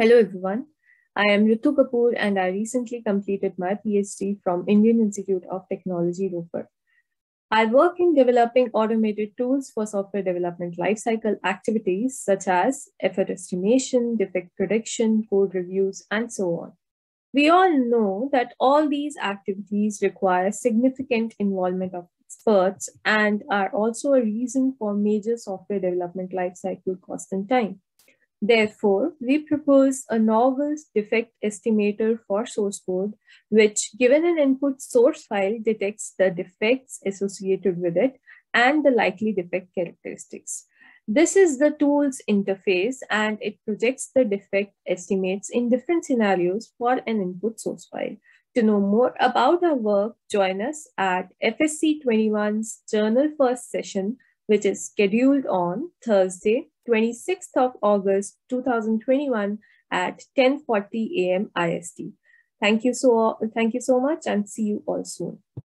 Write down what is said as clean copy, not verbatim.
Hello everyone, I am Ritu Kapoor and I recently completed my PhD from Indian Institute of Technology, Roorkee. I work in developing automated tools for software development lifecycle activities such as effort estimation, defect prediction, code reviews, and so on. We all know that all these activities require significant involvement of experts and are also a reason for major software development lifecycle cost and time. Therefore, we propose a novel defect estimator for source code, which, given an input source file, detects the defects associated with it and the likely defect characteristics. This is the tool's interface, and it projects the defect estimates in different scenarios for an input source file. To know more about our work, join us at FSC 21's Journal First session, which is scheduled on Thursday, 26th of August, 2021 at 10:40 a.m. IST. Thank you so much and see you all soon.